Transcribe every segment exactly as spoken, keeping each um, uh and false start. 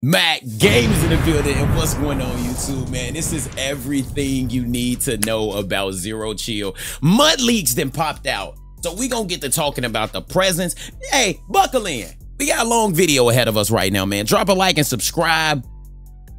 Mac Games in the building, and what's going on YouTube, man? This is everything you need to know about Zero Chill. Mud Leaks then popped out, so we gonna get to talking about the presents. Hey, buckle in. We got a long video ahead of us right now, man. Drop a like and subscribe,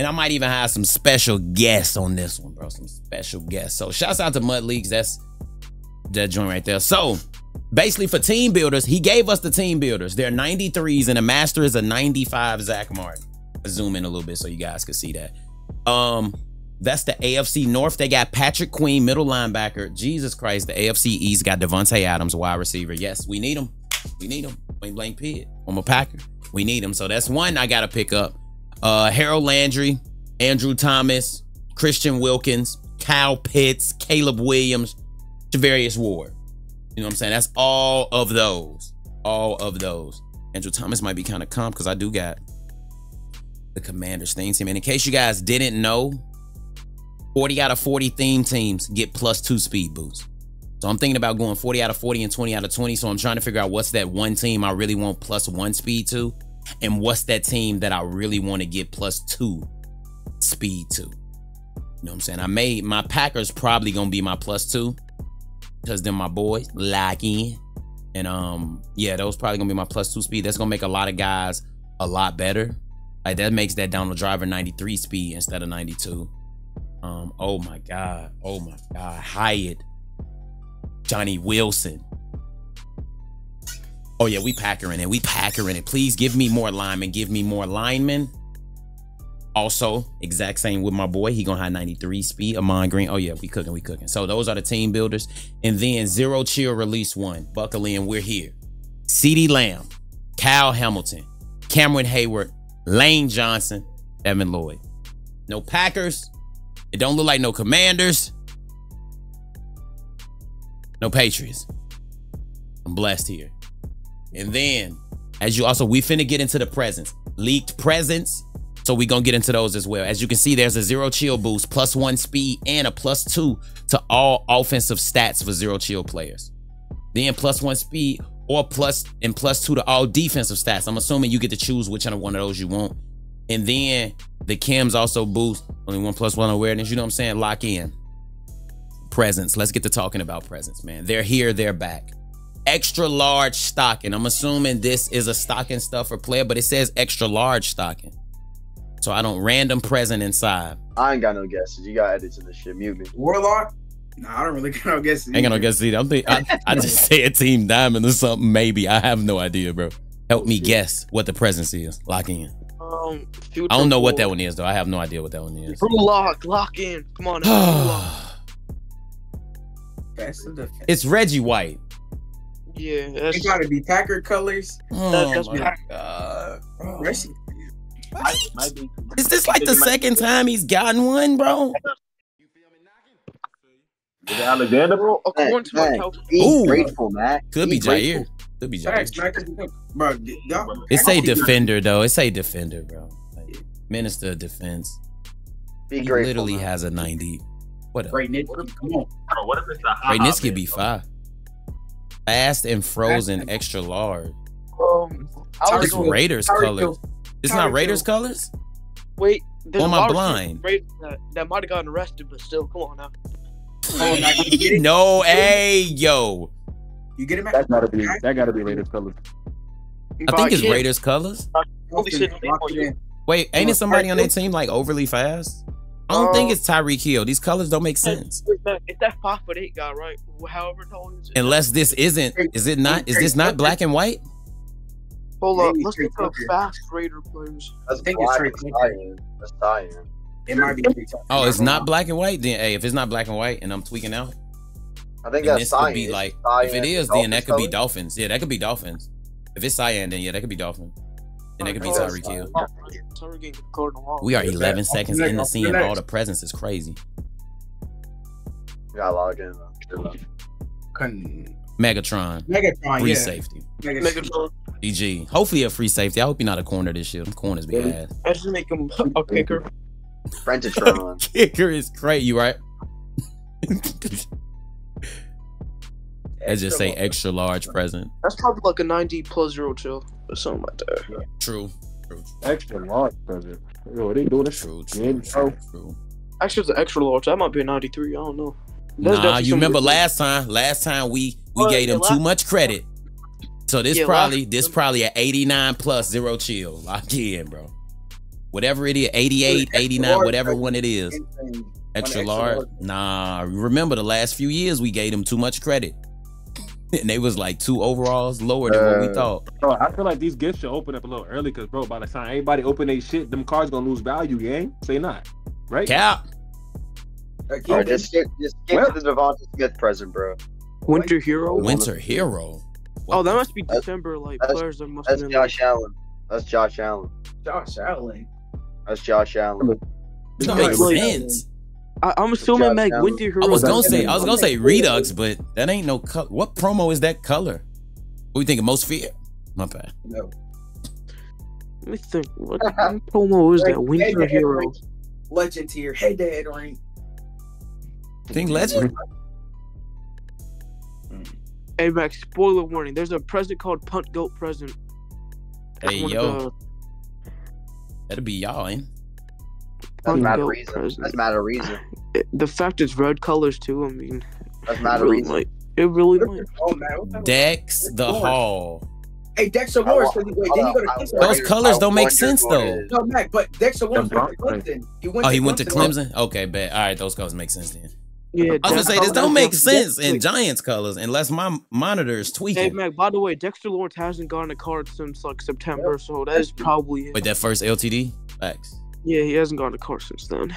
and I might even have some special guests on this one, bro. Some special guests. So shouts out to Mud Leaks. That's that joint right there. So basically for team builders, he gave us the team builders. They're ninety-threes and a master is a ninety-five Zach Martin. Zoom in a little bit so you guys can see that. Um, that's the A F C North. They got Patrick Queen, middle linebacker. Jesus Christ, the A F C East got Devontae Adams, wide receiver. Yes, we need him. We need him. Blank blank Pitt. I'm a Packer. We need him. So that's one I gotta pick up. Uh, Harold Landry, Andrew Thomas, Christian Wilkins, Kyle Pitts, Caleb Williams, Javarius Ward. You know what I'm saying? That's all of those. All of those. Andrew Thomas might be kind of comp because I do got the Commanders theme team. And in case you guys didn't know, forty out of forty theme teams get plus two speed boosts. So I'm thinking about going forty out of forty and twenty out of twenty. So I'm trying to figure out what's that one team I really want plus one speed to, and what's that team that I really want to get plus two speed to. You know what I'm saying? I made my Packers probably gonna be my plus two because then my boys lock in, and um yeah, those probably gonna be my plus two speed. That's gonna make a lot of guys a lot better. Like that makes that Donald Driver ninety-three speed instead of ninety-two. Um, oh my God. Oh my God. Hyatt. Johnny Wilson. Oh yeah, we Packering it. We Packering it. Please give me more linemen. Give me more linemen. Also, exact same with my boy. He gonna have ninety-three speed. Amon Green. Oh yeah, we cooking, we cooking. So those are the team builders. And then Zero Chill release one. Buckle in, we're here. CeeDee Lamb, Kyle Hamilton, Cameron Hayward, Lane Johnson, Evan Lloyd. No Packers. It don't look like no Commanders. No Patriots. I'm blessed here. And then, as you also, we finna get into the presents. Leaked presents. So we gonna get into those as well. As you can see, there's a Zero Chill boost, plus one speed, and a plus two to all offensive stats for Zero Chill players. Then plus one speed, or plus and plus two to all defensive stats. I'm assuming you get to choose which one of those you want. And then the Kims also boost only one plus one awareness. You know what I'm saying? Lock in. Presents. Let's get to talking about presents, man. They're here, they're back. Extra large stocking. I'm assuming this is a stocking stuffer player, but it says extra large stocking. So I don't random present inside. I ain't got no guesses. You got edits in this shit. Mute me. Warlock? No, I don't really got no guesses either. Ain't got no guesses either. I'm think, I, I just said Team Diamond or something. Maybe. I have no idea, bro. Help me guess what the presence is. Lock in. Um, I don't know what that one is, though. I have no idea what that one is. Blue lock. Lock in. Come on. It's Reggie White. Yeah. That's... It's got to be Packer colors. Oh, that's my Packer. God. Oh. Reggie. Right? Might be. Is this like the second time he's gotten one, bro? Is it Alexander, bro? According to my calculation. Be grateful, man. Could be Jair. Could be Jair. It's a defender, though. It's a defender, bro. Like, Minister of Defense. Be he grateful, literally man. Has a ninety. What up? Ray Nitz could be five. Fast and frozen, extra large. Um, it's going, Raiders Tyreek colors. Hill. It's Tyreek not Raiders Hill. Colors? Wait. Or am I blind? That, that might have gotten arrested, but still, come on now. Oh, now you no, hey, yo. You get him back? That gotta be, that gotta be Raiders colors. I think it's Raiders colors. Wait, ain't it somebody on their team like overly fast? I don't um, think it's Tyreek Hill. These colors don't make sense. It's that five foot eight guy, right? However tall is it? Unless this isn't, is it not? Is this not black and white? Hold up, let's look up fast Raider players. I think it's That's Tyreek. It might be. Oh, it's not black and white. Then, hey, if it's not black and white, and I'm tweaking out, I think that's cyan. Be like, cyan. If it is, then that could be Dolphins. Yeah, that could be Dolphins. If it's cyan, then yeah, that could be Dolphins. And that could be Tyreek Hill. We are eleven seconds in the scene. All the presence is crazy. Got log in. Megatron. Megatron. Free yeah. safety. Megatron. E G. Hopefully a free safety. I hope you're not a corner this year. Them corners be ass. I just make him a kicker. Kicker is great, you right? I just say extra large present. That's probably like a ninety plus Zero Chill or something like that. True. True. Extra large, brother. Yo, are they doing this? True, true, game, true, bro? True. Actually, it's an extra large. That might be a ninety-three. I don't know. That's nah, you remember good. last time? Last time we we uh, gave them too much credit. So this yeah, probably this probably an eighty-nine plus Zero Chill. Lock in, bro. Whatever it is, eighty-eight, eighty-nine, whatever one it is. Extra large. Nah, remember the last few years we gave them too much credit. And they was like two overalls lower than uh, what we thought. Bro, I feel like these gifts should open up a little early because, bro, by the time everybody open their shit, them cards gonna lose value, gang. Say not, right? Cap. Right, oh, just give, just give well, the Devontae Smith present, bro. Winter Hero. Winter Hero. What? Oh, that must be that's, December. Like that's, players that must. That's be Josh like... Allen. That's Josh Allen. Josh Allen. That's Josh Allen. That makes like, sense. I, I'm assuming Mac Winter Hero. I was gonna say, I was gonna say Redux, but that ain't no color. What promo is that color? What you thinking? Most fear? My bad. No. Let me think. What promo is that? Winter hey, Hero. Legend tier. Hey, Dad, ring. Think legend. Hey, Max, spoiler warning. There's a present called Punt Goat Present. Hey, yo. The... That'll be y'all, ain't? That's not a reason. Present. That's not a reason. It, the fact it's red colors, too, I mean. That's not a really reason. Might. It really might. Oh, man. Dex the Hall. Hey, Dexter Lawrence. Then you go to Clemson. Those colors don't make sense, though. No, Mac, but Dexter Lawrence went to Clemson. He went oh, he to went Clemson? to Clemson? Okay, bad. All right, those colors make sense, then. Yeah, I was gonna say this don't make sense in Giants colors unless my monitor is tweaking. Hey Mac, by the way, Dexter Lawrence hasn't gotten a card since like September, so that is probably it. Wait, that first L T D? Facts. Yeah, he hasn't gotten a card since then.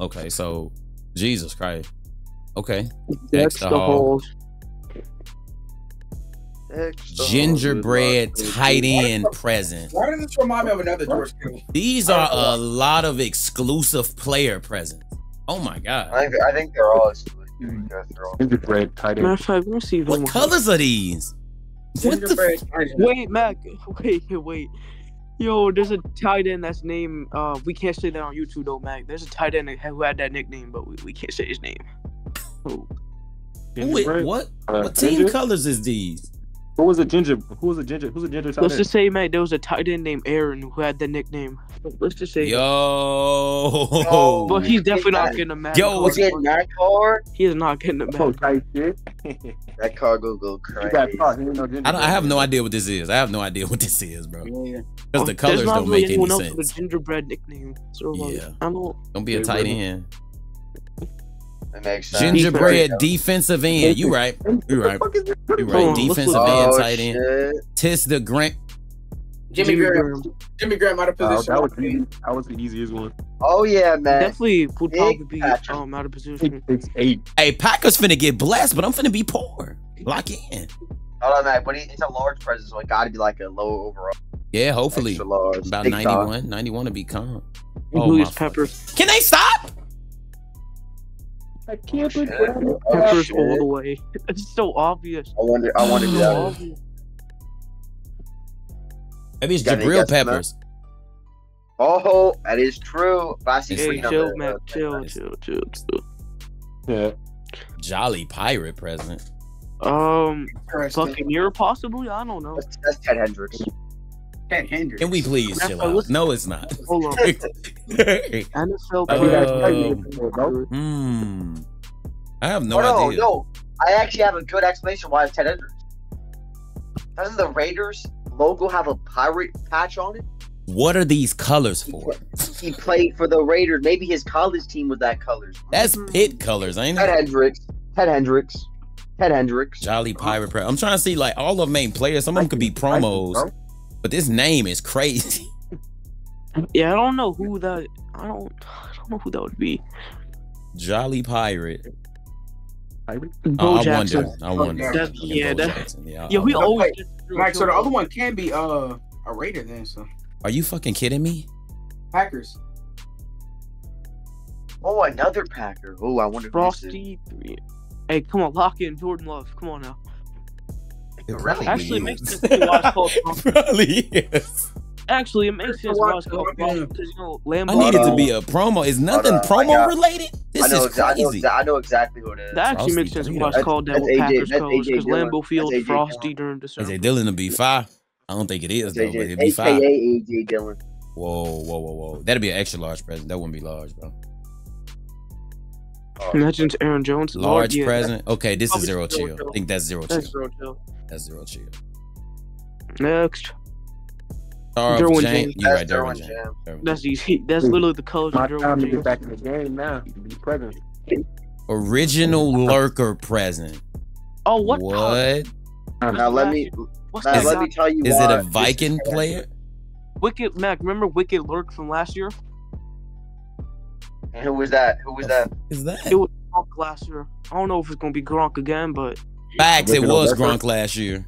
Okay, so Jesus Christ. Okay, Dexter Hall. Gingerbread tight end present. Why does this remind me of another George Kittle? These are a lot of exclusive player presents. Oh my god! I think, I think they're all gingerbread tight end. Matter of fact, we'll see what one colors one. are these. What the wait, Mac. Wait, wait. Yo, there's a tight end that's named. Uh, we can't say that on YouTube though, Mac. There's a tight end who had that nickname, but we, we can't say his name. Oh. Wait, what? Uh, what team ginger? colors is these? Who was a ginger? Who was a ginger? Who's a ginger tight end? Let's just say, Mac, there was a tight end named Aaron who had the nickname. Let's just say. Yo. Yo. But he's definitely not getting a match. Yo, was getting that card? He is not getting a match. That card go go crazy. I, don't, I have no idea what this is. I have no idea what this is, bro. Because yeah. the colors don't really make any sense. There's a gingerbread nickname. So yeah. Like, I don't, don't be a tight end. That makes sense. Gingerbread defensive end. You right. You right. You right. On, defensive end, oh, tight end. Shit. Tis the Grant. Jimmy, Jimmy Graham. Graham. Jimmy Graham out of position. Oh, that, was that was the easiest one. Oh yeah, man. Definitely would probably be um, out of position. It's eight. Hey, Packers finna get blessed, but I'm finna be poor. Lock in. Hold on, man. But it's a large presence, so it gotta be like a low overall. Yeah, hopefully. Large. About ninety-one. ninety-one to be calm. Oh, Julius Peppers. Can they stop? I can't believe oh, Peppers oh, all the way. It's so obvious. I wonder. I wonder. So yeah. Maybe it's Jabril Peppers. Oh, that is true. But I see hey, chill, man. There. Chill, chill, chill, chill. Yeah. Jolly Pirate present. Um, Buccaneer possibly. I don't know. That's, that's Ted Hendricks. Ted Hendricks. Can we please chill out? No, it's not. Hold on. N F L player. Hmm. Um, I have no oh, idea. No, no. I actually have a good explanation why it's Ted Hendricks. Doesn't the Raiders logo have a pirate patch on it? What are these colors for? He played for the Raiders. Maybe his college team was that colors. That's Pitt colors, ain't it? Ted Hendricks. Ted Hendricks. Ted Hendricks. Jolly Pirate. Pro I'm trying to see like all of main players. Some of them could be promos, but this name is crazy. Yeah, I don't know who that. I don't. I don't know who that would be. Jolly Pirate. Pirate? Oh, I wonder. I wonder. That's, yeah, that, yeah. Yeah. We always. Play. Like, so the other one can be uh, a Raider then, so. Are you fucking kidding me? Packers. Oh, another Packer. Oh, I wonder Frosty. Three. Hey, come on, lock in Jordan Love. Come on now. It really Actually, it makes sense to watch Paul Probably is. Actually, it makes sense to watch Paul because, you know, Lambo. I need it to be a promo. Is nothing uh, promo related? This is crazy. I know, I know exactly what it is. That actually Frosty makes sense. Watch called that with Packers colors because Lambeau Field Frosty during the. Is they dealing to be five? I don't think it is, though, but it'd be five. A J Dillon. Whoa, whoa, whoa, whoa. That'd be an extra large present. That wouldn't be large, bro. Imagine Aaron Jones. Large yeah. present. Okay, this is zero chill. I think that's zero chill. That's zero chill. That's zero chill. Next. Derwin James. You're right, Derwin James. That's easy. That's literally the coach. My time to get back in the game now. You can be present. Original lurker present. Oh, what? What? Now let me. Now let me tell you. Is it a Viking player? Wicked Mac, remember Wicked Lurk from last year? Who was that? Who was that? Is that? It was Gronk last year. I don't know if it's gonna be Gronk again, but facts, it was Gronk last year.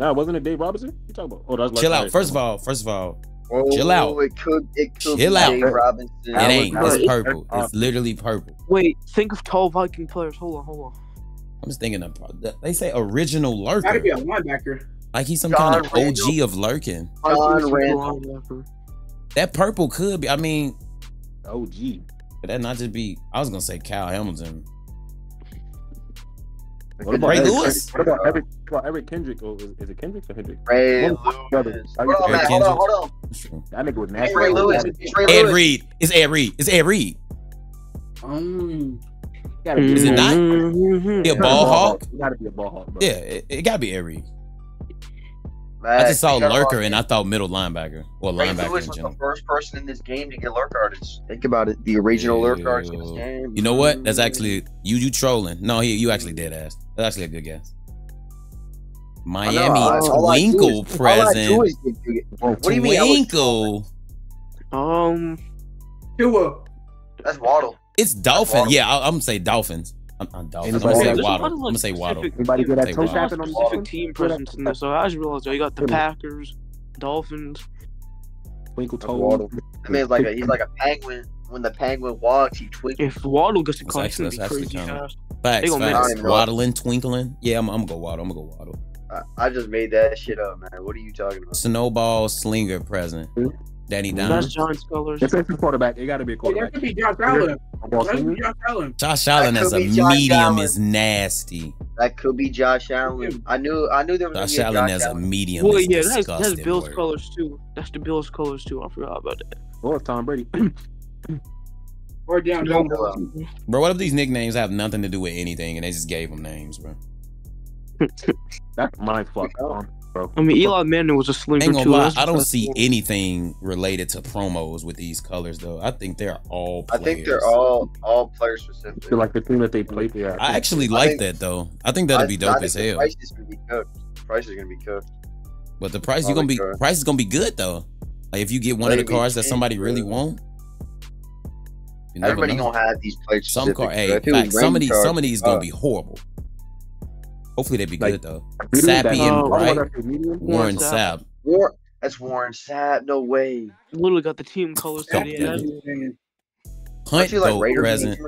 Nah, wasn't it Dave Robinson? You talking about? Oh, that's like chill out. First of all, first of all, oh, chill out. It could, it could chill be out. Dave Robinson. It ain't. It's purple. It's literally purple. Wait, think of tall Viking players. Hold on, hold on. I'm just thinking of. They say original lurker. Gotta be a linebacker. Like he's some John kind of Randall. O G of lurking. John Randall. That purple could be. I mean, O G. Could that not just be? I was gonna say Kyle Hamilton. What about Ray Lewis? What about Eric? What about Eric Kendrick? Or is, is it Kendrick or Hendrick? Ray Lewis. Hold on, Matt, hold on, hold on. That nigga was nasty. Ray Lewis. Ed Reed. It's Ed Reed. It's Ed Reed. Um. Gotta be. Is it not? Mm-hmm. He a ball hawk. It gotta be a ball hawk. Bro. Yeah, it, it gotta be Ed Reed. Max, I just saw Lurker and I thought middle linebacker or Ray linebacker. Lewis was the first person in this game to get Lurk artists. Think about it, the original yeah. Lurk artist in this game. You know what? That's actually you. You trolling? No, he, you actually dead ass. That's actually a good guess. Miami I know, I, Twinkle is, present. Is, what do you mean Twinkle? Um, Tua. That's Waddle. It's Dolphin. Waddle. Yeah, I, I'm gonna say Dolphins. I'm, I'm, I'm gonna say Waddle. I'm gonna say Waddle. Everybody get that toe tapping on the specific team presence in there. So I just realized oh, you got the Packers, Dolphins, Twinkle Toe Waddle. I mean, like a, he's like a penguin. When the penguin walks, he twinkles. If Waddle gets a collection, that's crazy. Facts, facts. facts. Waddling, twinkling. Yeah, I'm, I'm gonna go Waddle. I'm gonna go Waddle. I, I just made that shit up, man. What are you talking about? Snowball Slinger present. Danny Dimes. That's John Scholars. If it's a quarterback, it got to be a quarterback. That could be Josh Allen. That could be Josh Allen. Josh Allen as a medium is nasty. That could be Josh Allen. I knew, I knew there was Josh Allen as a medium. Well, yeah, that's, that's Bills colors too. That's the Bills colors too. I forgot about that. Or Tom Brady. Or down. Bro, what if these nicknames have nothing to do with anything and they just gave them names, bro? That's my fuck, bro. I mean, Eli Manning was a slinger too. Lie, I don't see anything related to promos with these colors, though. I think they're all players. I think they're all all player specific. So, like the thing that they played there. I, I actually like I think, that though. I think that'd I, be dope I as hell. Price is gonna be cooked. Price is gonna be cooked. But the price oh, you're gonna be God. price is gonna be good though. Like if you get one Maybe of the cars that somebody really wants. Everybody know. gonna have these player specific. Some car, hey, like, some of these, some of these uh, gonna be horrible. Hopefully they be like, good though. Sappy that, and uh, Bright. Warren Sapp. War that's Warren Sapp. No way. Literally got the team colors. Hunt though, like present.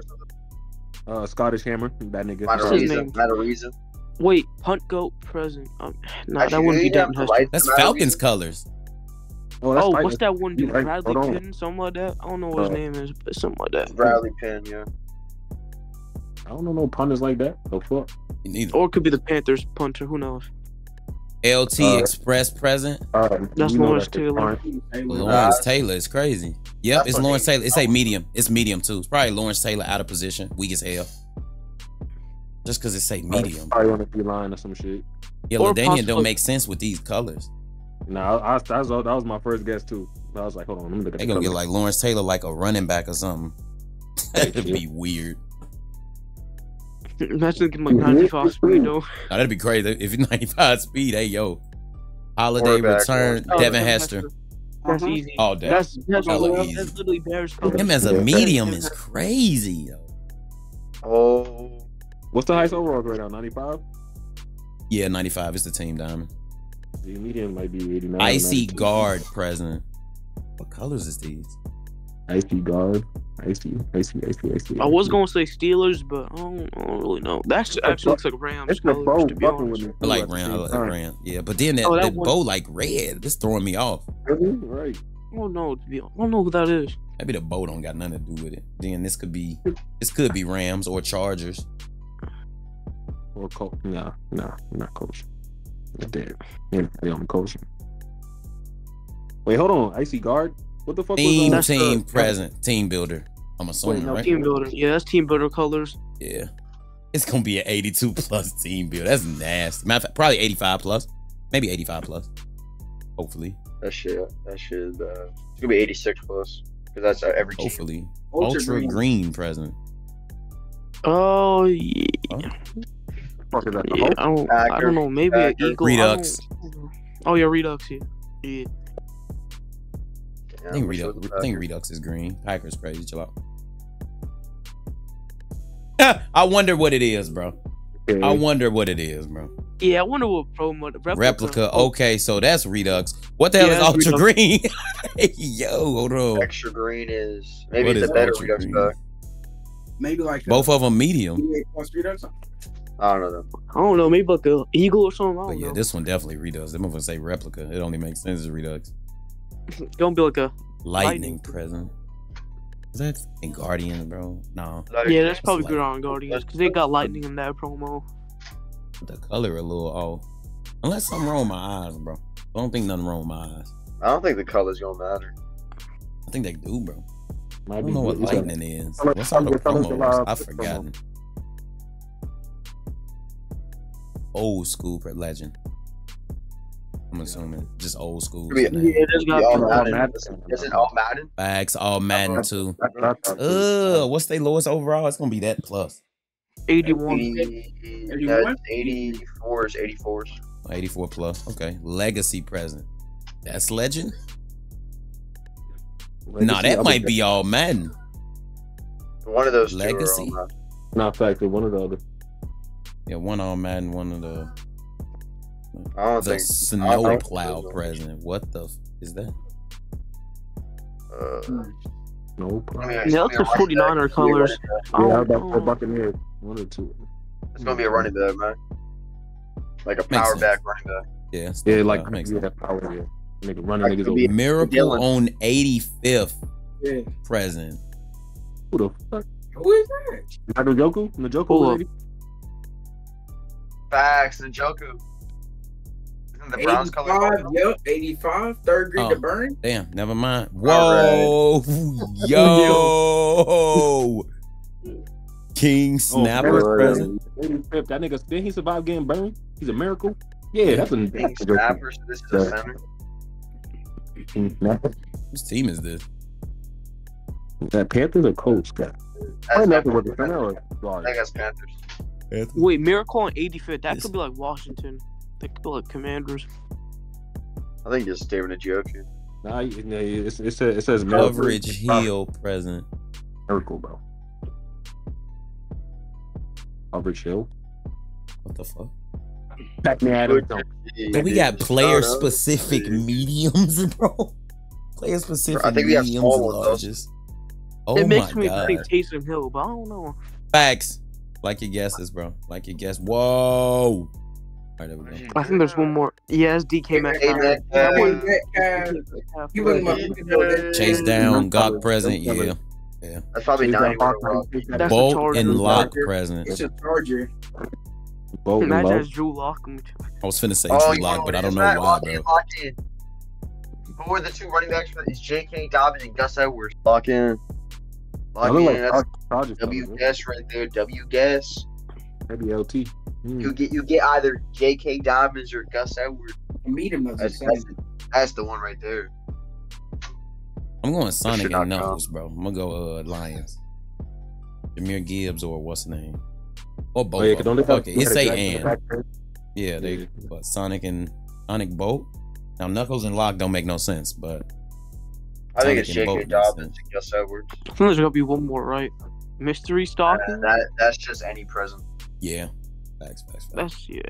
Uh, Scottish Hammer. That nigga. Matariza. Wait, Hunt Goat present. Um, nah, that wouldn't be done. That's Falcons colors. Oh, that's oh what's that one dude? Right. Bradley Hold Penn, on. something like that. I don't know what his uh, name is, but something like that. Bradley Penn, yeah. I don't know no punters like that. No fuck. Neither. Or it could be the Panthers punter. Who knows? L T uh, Express present. Uh, That's Lawrence that Taylor. Lawrence uh, Taylor is crazy. Yep, it's funny. Lawrence Taylor. It's a medium. It's medium too. It's probably Lawrence Taylor out of position, weak as hell. Just because it's a medium. Probably on the D line or some shit. Yeah, LaDainian don't make sense with these colors. Nah, I, I, I was, that was my first guess too. I was like, hold on, let me look at they gonna get like Lawrence Taylor like a running back or something. That'd be weird. Imagine getting like ninety-five speed though. Nah, that'd be crazy if it's ninety-five speed. Hey yo, Holiday return, oh, Devin Hester. That's easy. All day. That's, that's, easy. that's literally Bears colors. Him as a medium is crazy. Yo. Oh, what's the highest overall right now? ninety-five. Yeah, ninety-five. It's the team diamond. The medium might be eighty-nine. Icy guard present. What colors is these? Icy guard. I see, I see, I see, I see. I was gonna say Steelers, but I don't, I don't really know. That actually looks like Rams. It's the bow, to be honest. I like Rams, I like Rams. Yeah, but then that, oh, that, that bow like red. It's throwing me off. Really? Right. I don't know. To be honest. I don't know who that is. Maybe the bow don't got nothing to do with it. Then this could be, this could be Rams or Chargers. Or Colts. Nah, nah, not Colts. Damn. Yeah, they on the coach. Wait, hold on. I see guard. What the fuck team, was on? Team, team present. Team builder. I'm assuming, Wait, no, right? Team builder. Yeah, that's team builder colors. Yeah. It's going to be an eighty-two plus team builder. That's nasty. Matter of fact, probably eighty-five plus. Maybe eighty-five plus. Hopefully. That shit. That shit. Uh, it's going to be eighty-six plus. Because that's our every team. Hopefully. Ultra, Ultra green. green present. Oh, yeah. Oh. Fuck is that? Yeah, I, don't, I don't know. Maybe an eagle. Redux. Oh, yeah, Redux. Yeah. yeah. Damn, I, think Redux, I think Redux is green. Packer's crazy. Chill out. I wonder what it is, bro. I wonder what it is, bro. Yeah, I wonder what pro mode, replica. replica. Okay, so that's Redux. What the hell yeah, is Ultra Redux. Green? Yo, hold on. Extra green is maybe what it's is a better Redux pack. Maybe like both a, of them medium. I don't know though. I don't know. Maybe like the eagle or something. I don't but yeah, know. This one definitely Redux. Them motherfuckers say replica. It only makes sense as Redux. Don't be like a lightning, lightning present. Is that in Guardians, bro? No. Yeah, that's probably good on Guardians because they got lightning in that promo. The color a little off. Unless something wrong with my eyes, bro. I don't think nothing wrong with my eyes. I don't think the color's gonna matter. I think they do, bro. I don't know what lightning is. What's all the promos? I've forgotten. Old school for legend. I'm assuming just old school. Yeah, there's not all Madden. Is it all Madden? Facts, all Madden too. Uh, what's their lowest overall? It's gonna be that plus. eighty-one. eighty-one? eighty-fours, eighty-fours. eighty-four plus. Okay. Legacy present. That's legend? Legacy, nah, that might be all Madden. One of those. Legacy? Two are all Madden. Not factually, one of the other. Yeah, one all Madden, one of the. I don't the think. Snow Plow present. What the f is that? Uh. Nope. I mean, yeah, that's the forty-niner colors. Yeah, how about the Buccaneers? One or two. It's gonna be a running back, man. Like a power back running back. Yeah, yeah, like makes that power. Yeah. Nigga running niggas over. Miracle on eighty-fifth present. Who the fuck? Who is that? Njoku? Njoku? Facts, Njoku. The Browns color. Yep, eighty-five, third grade oh, to burn. Damn, never mind. Whoa, right. Yo, King Snapper oh, present. That nigga, did he survive getting burned? He's a miracle. Yeah, that's a King Snapper. So this is a center. King Snapper. Whose team is this? Is that Panthers or Colts guy? I don't know what the center or guard. I think that's Panthers. Panthers. Wait, miracle on eighty-fifth. That this. could be like Washington. They call it Commanders. I think you're staring at Joku. Nah, it's, it's a, it says coverage heel present. Miracle, bro. Coverage heel. What the fuck? Back me out of it. We got player specific mediums, bro. Player specific I think we have mediums and largest. Oh it makes my me God. think Taysom Hill, but I don't know. Facts. Like your guesses, bro. Like your guess. Whoa. Right, I think there's one more. Yes, D K Metcalf. Hey, that, uh, Chase down, Gok present. Yeah, yeah. That's probably not Bolt and Lock present. It's a Charger. Bolt and Lock. Drew Lock. I was finna say oh, Drew Lock, know, but I don't know right, why, lock bro. In, lock in. Who are the two running backs for? It's J K Dobbins and Gus Edwards. Lock in. Lock in. Like that's Project, W guess right there. W guess. Maybe L T. You get you get either J K Dobbins or Gus Edwards. Meet him. That's, that's, that's the one right there. I'm going Sonic and Knuckles, bro. I'm gonna go uh, Lions. Jahmyr Gibbs or what's the name? Or both. Oh, yeah, don't fuck it. It's a and. Yeah, they yeah. But Sonic and Sonic Bolt. Now Knuckles and Lock don't make no sense, but I think Sonic it's J K Dobbins and Gus Edwards. I think there's gonna be one more, right? Mystery stalking. Uh, that that's just any present. Yeah. Facts, facts, facts. That's yeah.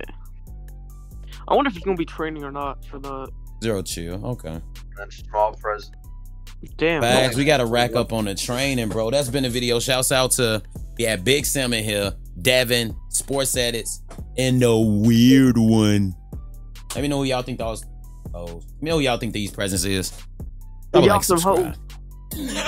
I wonder if it's gonna be training or not for the Zero Chill. Okay. That's small present. Damn. Facts, we gotta rack up on the training, bro. That's been a video. Shouts out to yeah, Big Sam in here, Devin, Sports Edits, and the weird one. Let me know who y'all think those. Oh, let me know who y'all think these presents is. Y'all like, some hoes.